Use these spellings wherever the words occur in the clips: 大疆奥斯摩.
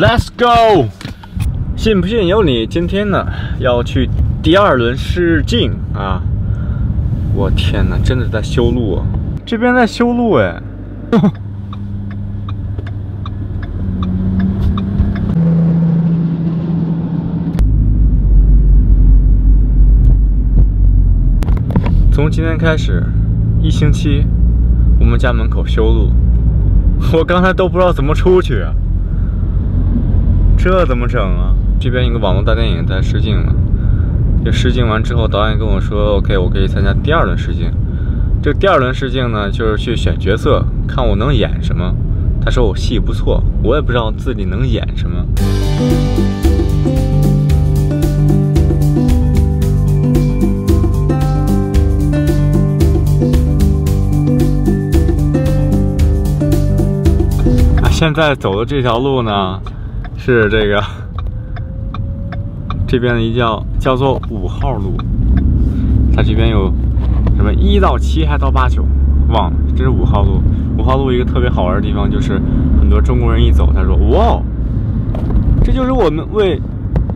Let's go！ 信不信由你。今天呢，要去第二轮试镜啊！我天哪，真的在修路啊！这边在修路哎。从今天开始，一星期，我们家门口修路。我刚才都不知道怎么出去啊，这怎么整啊？这边一个网络大电影在试镜了，这试镜完之后，导演跟我说 ：“OK， 我可以参加第二轮试镜。”这第二轮试镜呢，就是去选角色，看我能演什么。他说我戏不错，我也不知道自己能演什么。现在走的这条路呢，是这边的一叫做5号路，它这边有什么1到7还到8、9，忘了，这是5号路。5号路一个特别好玩的地方就是，很多中国人一走，他说哇，这就是我们为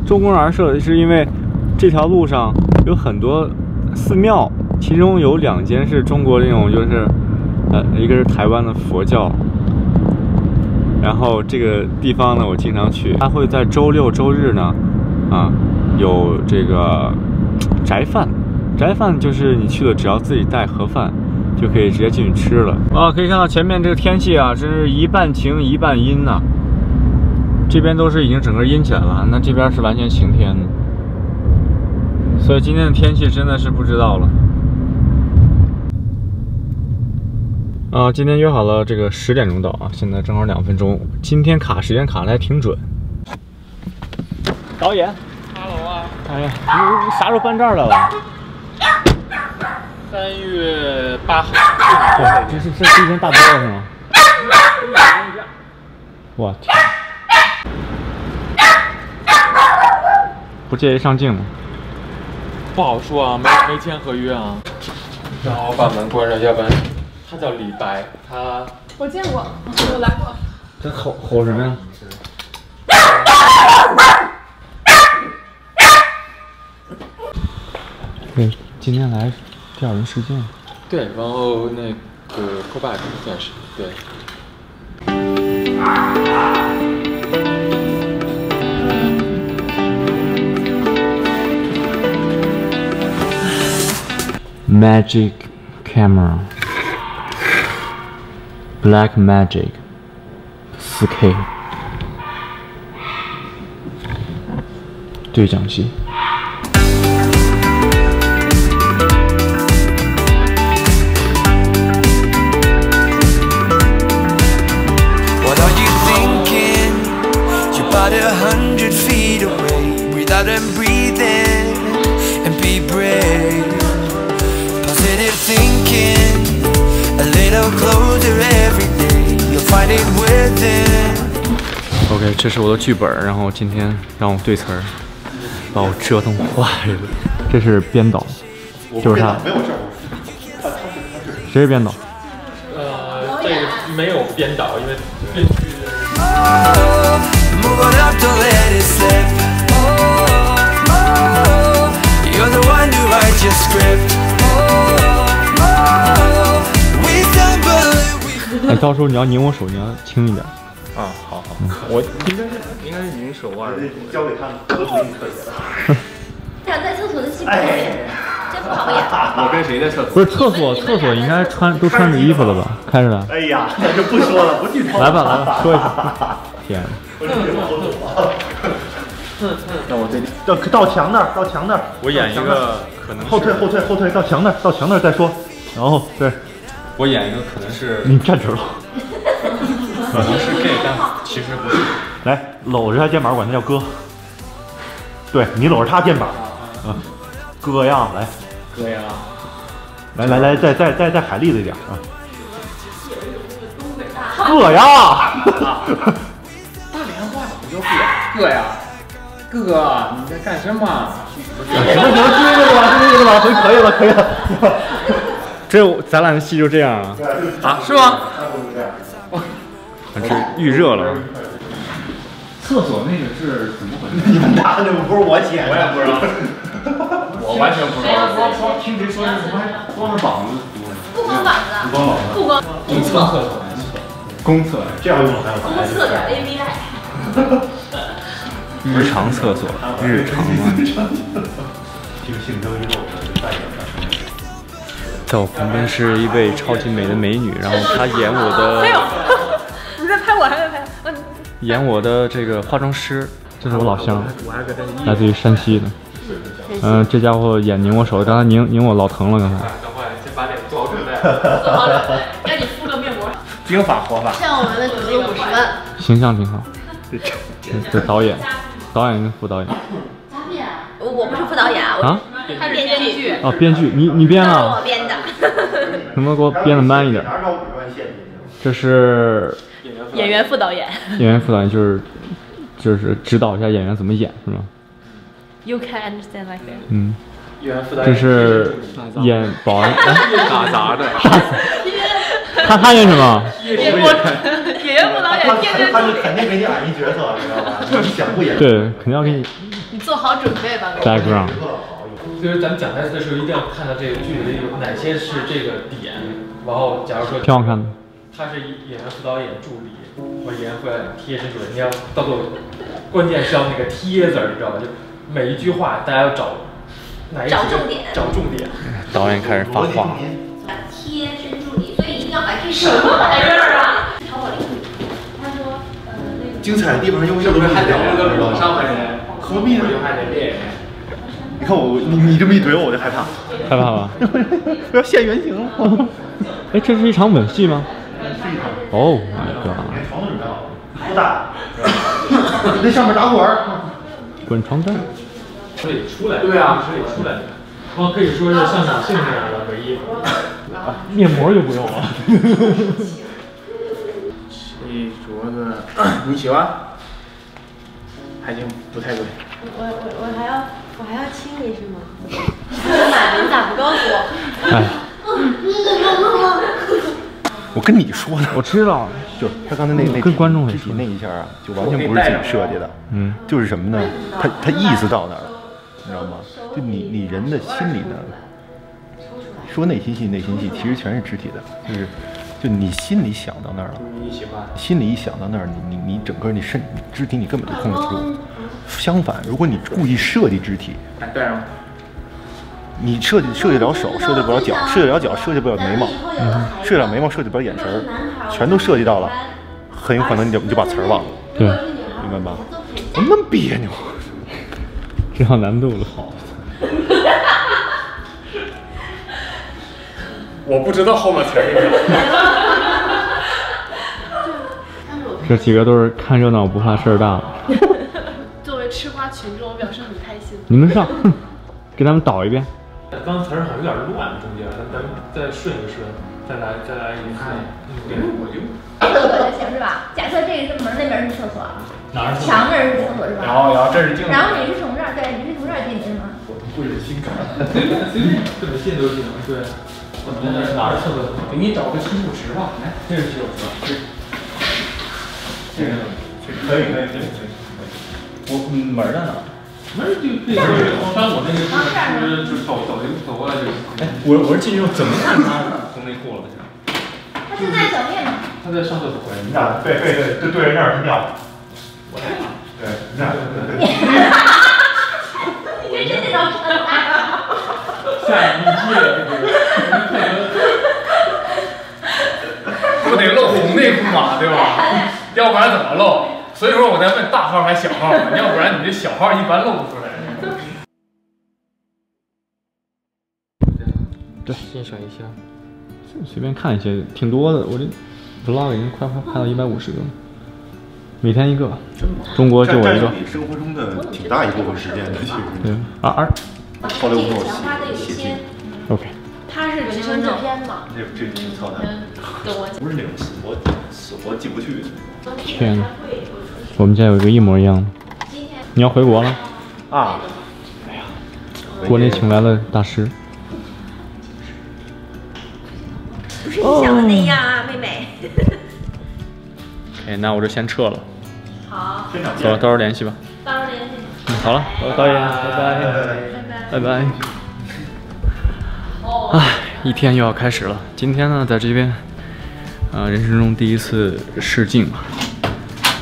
中国人而设的，是因为这条路上有很多寺庙，其中有2间是中国那种就是，一个是台湾的佛教。然后这个地方呢，我经常去。它会在周6、周日呢，有这个宅饭。宅饭就是你去了，只要自己带盒饭，就可以直接进去吃了。可以看到前面这个天气啊，真是一半晴一半阴呐。这边都是已经整个阴起来了，那这边是完全晴天的。所以今天的天气真的是不知道了。今天约好了这个10点钟到啊，现在正好2分钟。今天时间卡的还挺准。导演 ，Hello 啊！哎呀，你啥时候搬这儿来了？3月8号。哇，这是一间大包是吗？我天！不介意上镜吗？不好说啊，没签合约啊。然后把门关上，要不然。他叫李白，他我见过，我来过。这吼什么呀？对，今天来第2轮试镜。对，然后那个后爸算是对。Magic camera。Black Magic 4K 对讲机。OK， 这是我的剧本，然后今天让我对词儿，把我折腾坏了。这是编导，就是他。没有事儿。谁是编导？这个没有编导，因为编剧。哎，到时候你要拧我手，你要轻一点。啊，好好，我应该是您手腕儿，交给他们都可以。想在厕所的戏不演，真不好演。我跟谁在厕所？不是厕所应该都穿着衣服了吧？开着呢。哎呀，那就不说了，不剧透。来吧，说一下。天。那我这到墙那儿。我演一个可能。后退，到墙那儿再说。然后对，我演一个可能是。你站直了。可能是 gay， 但其实不是。来，搂着他肩膀，管他叫哥。对你搂着他肩膀，哥呀，来，哥呀，来，再海蛎子一点啊。哥呀，大连话怎么就哥呀？哥，你在干什么？行了，可以了。这咱俩的戏就这样啊？啊，是吗？很是预热了。厕所那个是怎么回事？你们拿的不是我捡的，我也不知道，我完全不知道。我听谁说是光着膀子？不光膀子，不光膀子，不光。公厕，公厕，这样用还有公厕的 AV 爱。日常厕所，日常嘛。这个性征一露，我就扮演了。 在我旁边是一位超级美的美女，然后她演我的，你在拍我还在拍，演我的这个化妆师，这是我老乡，来自于山西的，这家伙眼拧我手，刚才拧我老疼了，刚才。等会先把脸做好准备，做好准备，让你敷个面膜。兵法活法，像我们的主力50万，形象挺好。这导演跟副导演。 我不是副导演啊，他是编剧啊，编剧，你编了？我编的，能不能给我编的慢一点？这是演员副导演，演员副导演就是指导一下演员怎么演，是吗 ？You can understand like that。嗯，演员副导演，这是演保安打杂的，他演什么？演员副导演天天他肯定给你演一角色，你知道吧？你想不演？对，肯定要给你。 你做好准备吧。background， 就是咱们讲台词的时候，一定要看到这个剧里有哪些是这个点。然后，假如说挺好看的，他是演员副导演助理，或者演员副导演贴身助理，你要到最后，关键是要那个贴字，你知道吧？就每一句话，大家要找哪一句，找重点，找重点。导演开始发话。贴身助理，所以一定要把这什么玩意儿啊？找我领你。他说，那个精彩的地方，用这不是还聊了个网上的人？ 何必呢？你看我，你这么一怼我，我就害怕，害怕吧？我要现原形了。哎，这是一场吻戏吗？哦，对吧？床都准备好了，多大？那上面打滚儿，滚床单。这里出来，对啊，这里出来。我可以说是像女性那样的唯一。面膜就不用了。这镯子你喜欢？ 还行，不太贵。我还要亲你是吗？我买的，你咋不告诉我？哎，我跟你说的，我知道，就是他刚才那跟观众说那一下啊，就完全不是自己设计的，嗯，就是什么呢？他意思到哪儿了，你知道吗？就你人的心里呢，说内心戏，其实全是肢体的，就是。 就你心里想到那儿了，心里一想到那儿，你整个你肢体你根本就控制不住。相反，如果你故意设计肢体，对吗？你设计不了手，设计不了脚，设计不了脚，设计不了眉毛，设计不了眉毛，设计不了眼神，全都设计到了，很有可能你就把词儿忘了。对，明白吧？怎么那么别扭？这上难度了。我不知道后面词儿是什么。 这几个都是看热闹不怕事儿大了。作为吃瓜群众，我表示很开心。你们上，给咱们导一遍。刚词儿好像有点乱，中间咱们再顺一顺，再来一看。对，我就。这个行是吧？假设这个是门，那边是厕所。哪儿？墙那儿是厕所是吧？然后这是镜子。然后你是从这儿，对，你是从这儿进去的吗？我不忍心看，怎么进都进。对，我们哪儿厕所？给你找个洗手池吧，来，这是洗手池。 可以，我门在哪？门就可以。但我那个就是走过来就。哎，我是进去怎么看他红内裤了？他是在小便吗？他在上厕所。你俩对着这儿尿。我在哪？对，你俩对。你真得让我来。下一页，不得露红内裤嘛，对吧？ 要不然怎么露？所以说我在问大号还是小号，要不然你这小号一般露不出来。对，欣赏一下，随便看一些，挺多的。我这 vlog 已经快拍到150个了，每天一个。中国就我一个。你生活中的挺大一部分时间的去。对。R。后来我写。OK。 他是人生制片嘛？这操蛋！不是那种死活进不去的。天哪！我们家有一个一模一样的。你要回国了？啊！哎呀，国内请来了大师。不是你想的那样啊，妹妹。哎，那我就先撤了。好，到时候联系吧。到时候联系。嗯，好了，导演，拜拜。拜拜。哎，一天又要开始了。今天呢，在这边，人生中第一次试镜嘛，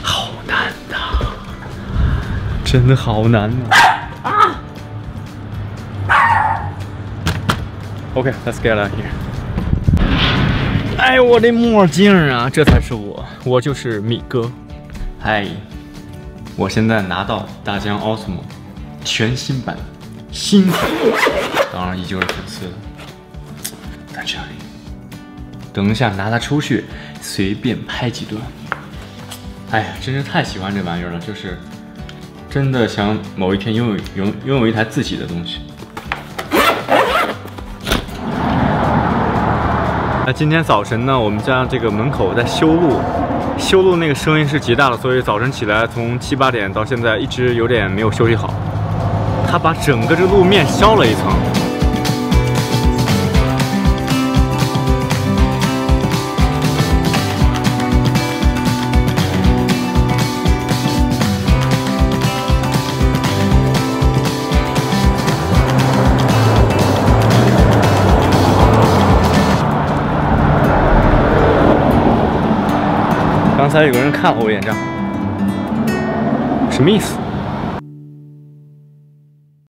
好难的，真的好难啊。OK, let's get out here. 哎呦，我的墨镜啊！这才是我，我就是米哥。嗨，我现在拿到大疆奥斯摩全新版，新款，当然依旧是粉色的。在这里，等一下拿它出去随便拍几顿。哎呀，真是太喜欢这玩意儿了，就是真的想某一天拥有一台自己的东西。 今天早晨呢，我们家这个门口在修路，修路那个声音是极大的，所以早晨起来从7、8点到现在一直有点没有休息好。他把整个这路面削了一层。刚才有个人看了我一眼，这样什么意思？